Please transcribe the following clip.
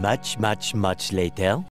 Much, much, much later.